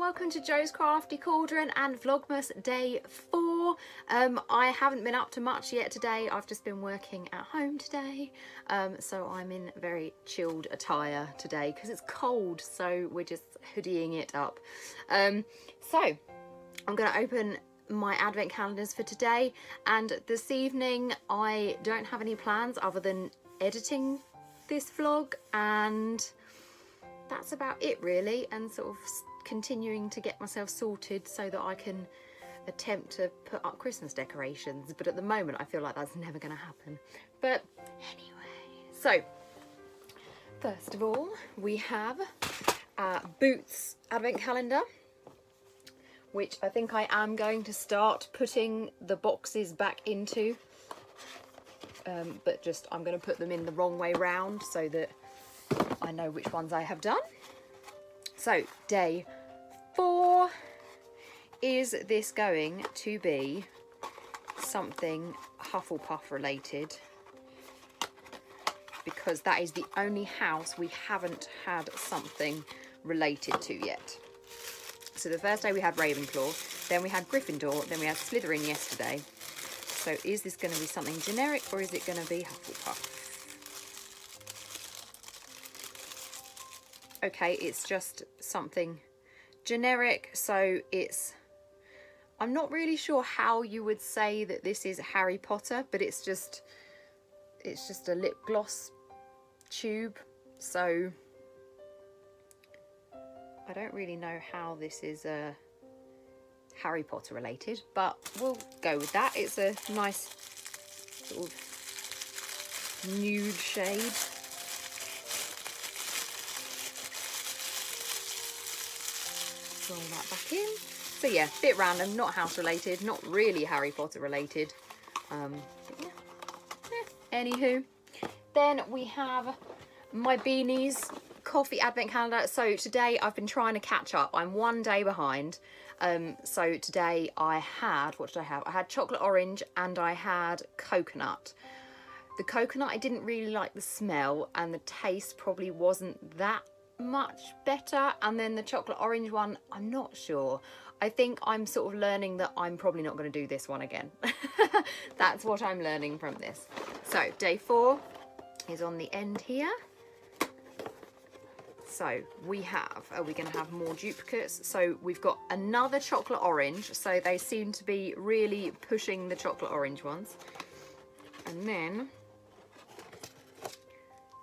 welcome to Jo's Crafty Cauldron and Vlogmas Day 4. I haven't been up to much yet today. I've just been working at home today, so I'm in very chilled attire today because it's cold, so we're just hoodieing it up. So I'm going to open my advent calendars for today, and this evening I don't have any plans other than editing this vlog, and that's about it really, and sort of continuing to get myself sorted so that I can attempt to put up Christmas decorations, but at the moment I feel like that's never going to happen. But anyway, so first of all we have Boots advent calendar, which I think I am going to start putting the boxes back into, but just I'm going to put them in the wrong way round so that I know which ones I have done. So day 4, is this going to be something Hufflepuff related? Because that is the only house we haven't had something related to yet. So the first day we had Ravenclaw, then we had Gryffindor, then we had Slytherin yesterday. So is this going to be something generic, or is it going to be Hufflepuff? Okay, it's just something generic, so it's... I'm not really sure how you would say that this is Harry Potter, but it's just a lip gloss tube, so... I don't really know how this is Harry Potter related, but we'll go with that. It's a nice sort of nude shade. Roll that back in. So yeah, bit random, not house related, not really Harry Potter related. Anywho, then we have my Beanies coffee advent calendar. So today I've been trying to catch up. I'm one day behind. So today I had, what did I have? I had chocolate orange and I had coconut. The coconut, I didn't really like the smell, and the taste probably wasn't that much better. And then the chocolate orange one, I'm not sure. I think I'm sort of learning that I'm probably not going to do this one again. That's what I'm learning from this. So day 4 is on the end here. So we have, are we going to have more duplicates? So we've got another chocolate orange. So they seem to be really pushing the chocolate orange ones. And then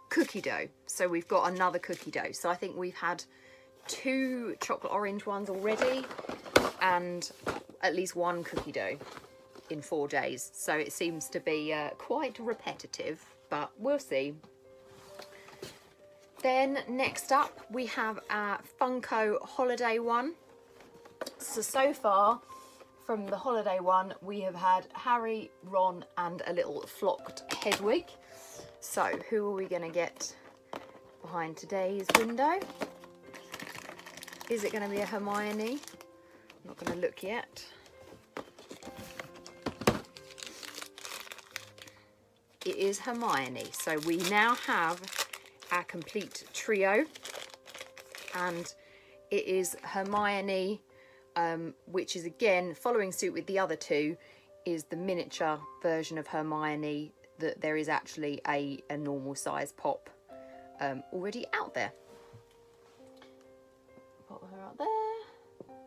cookie dough. So we've got another cookie dough. So I think we've had 2 chocolate orange ones already and at least 1 cookie dough in 4 days. So it seems to be quite repetitive, but we'll see. Then next up we have our Funko holiday one. So far from the holiday one we have had Harry, Ron and a little flocked Hedwig. So who are we going to get behind today's window? Is it going to be a Hermione? I'm not going to look yet. It is Hermione. So we now have our complete trio, and it is Hermione, which is again following suit with the other two, is the miniature version of Hermione. That there is actually a normal size pop already out there. Pop her out there.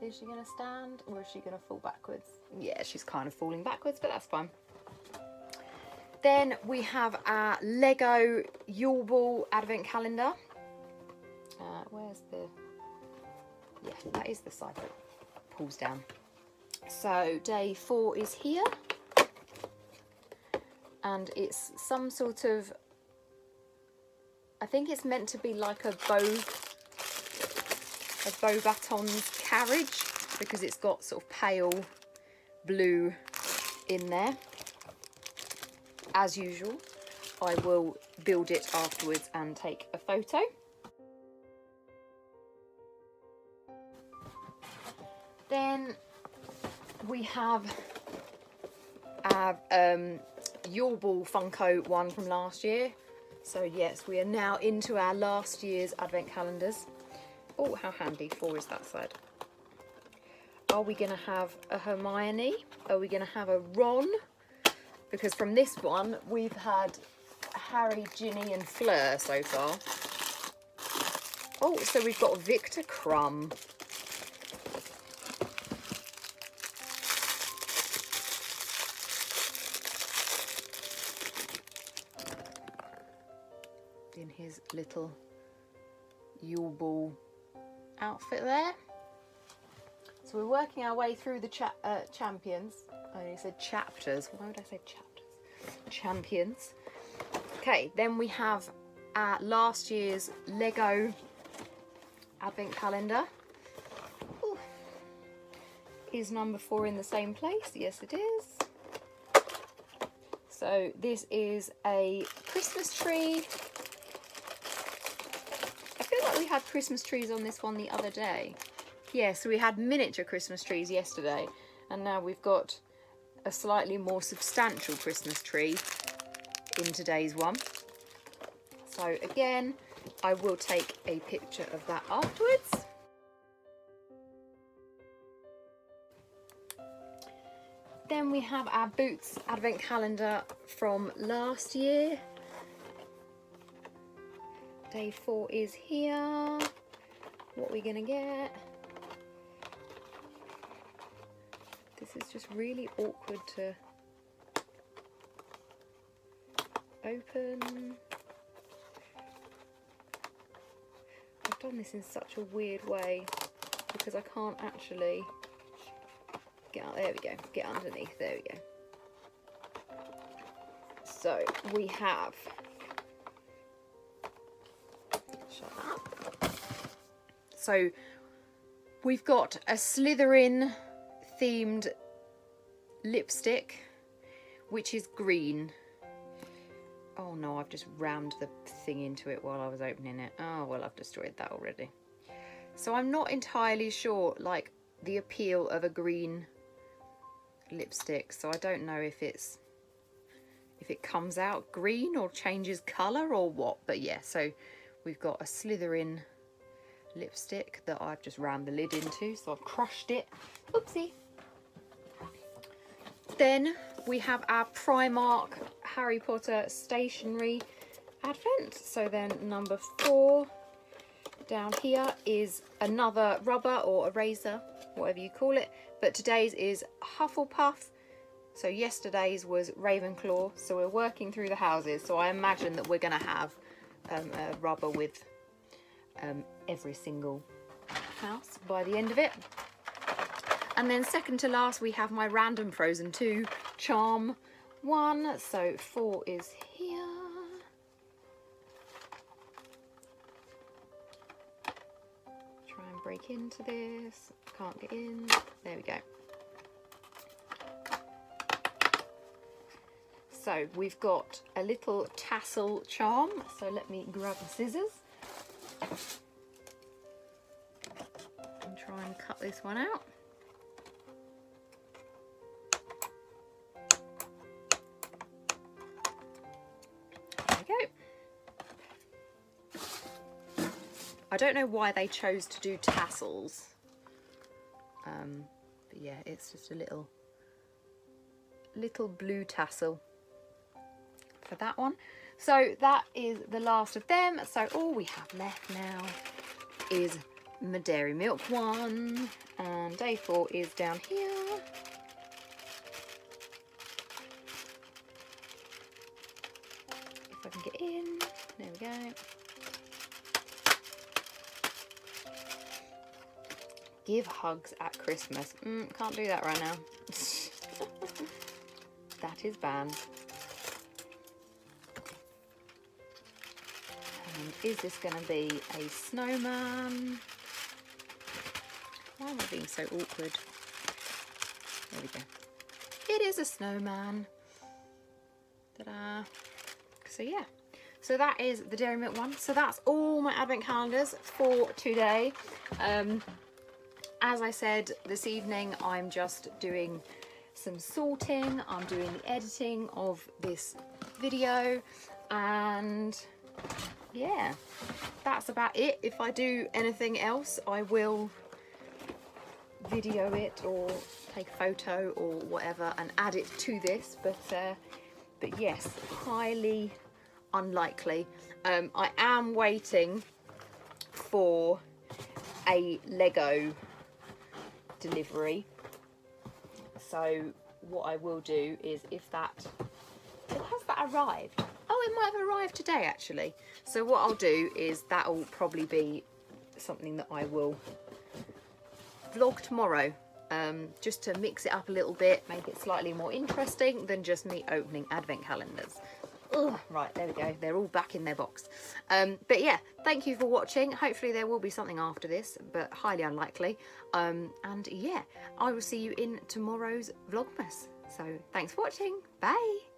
Is she going to stand or is she going to fall backwards? Yeah, she's kind of falling backwards, but that's fine. Then we have our Lego Yule Ball advent calendar. Where's the... Yeah, that is the side that pulls down. So day 4 is here. And it's some sort of... I think it's meant to be like a bow baton carriage, because it's got sort of pale blue in there. As usual, I will build it afterwards and take a photo. Then we have our Yule Ball Funko one from last year. So yes, we are now into our last year's advent calendars. Oh, how handy. 4 is that side. Are we going to have a Hermione? Are we going to have a Ron? Because from this one, we've had Harry, Ginny and Fleur so far. Oh, so we've got Victor Crumb. In his little Yule Ball outfit there. So we're working our way through the champions. I only said chapters. Why would I say chapters? Champions. Okay, then we have our last year's Lego Advent Calendar. Ooh. Is number 4 in the same place? Yes, it is. So this is a Christmas tree. I feel like we had Christmas trees on this one the other day. Yeah, so we had miniature Christmas trees yesterday, and now we've got a slightly more substantial Christmas tree in today's one. So again, I will take a picture of that afterwards. Then we have our Boots Advent Calendar from last year. Day 4 is here. What are we gonna get? This is just really awkward to open. I've done this in such a weird way because I can't actually get out. There we go, get underneath, there we go. So we have, shut up. So we've got a Slytherin themed lipstick, which is green. Oh no, I've just rammed the thing into it while I was opening it. Oh well, I've destroyed that already. So I'm not entirely sure, like, the appeal of a green lipstick. So I don't know if it's, if it comes out green or changes colour or what. But yeah, so we've got a Slytherin lipstick that I've just rammed the lid into. So I've crushed it. Oopsie. Then we have our Primark Harry Potter stationery advent. So then number 4 down here is another rubber or eraser, whatever you call it, but today's is Hufflepuff. So yesterday's was Ravenclaw. So we're working through the houses, so I imagine that we're going to have a rubber with every single house by the end of it. And then second to last, we have my random Frozen 2 charm one. So 4 is here. Try and break into this. Can't get in. There we go. So we've got a little tassel charm. So let me grab the scissors and try and cut this one out. I don't know why they chose to do tassels, but yeah, it's just a little blue tassel for that one. So that is the last of them. So all we have left now is my Dairy Milk one, and day 4 is down here. If I can get in, there we go. Give hugs at Christmas. Can't do that right now. That is banned. And is this going to be a snowman? Why am I being so awkward? There we go. It is a snowman. Ta-da. So yeah. So that is the Dairy Milk one. So that's all my advent calendars for today. As I said, this evening I'm just doing some sorting, I'm doing the editing of this video, and yeah, that's about it. If I do anything else, I will video it or take a photo or whatever and add it to this, but yes, highly unlikely. I am waiting for a Lego delivery, so what I will do is, has that arrived? Oh, it might have arrived today actually. So what I'll do is that'll probably be something that I will vlog tomorrow, just to mix it up a little bit, make it slightly more interesting than just me opening advent calendars. Ugh, right, there we go, they're all back in their box. But yeah, thank you for watching. Hopefully there will be something after this, but highly unlikely. And yeah, I will see you in tomorrow's Vlogmas. So thanks for watching, bye.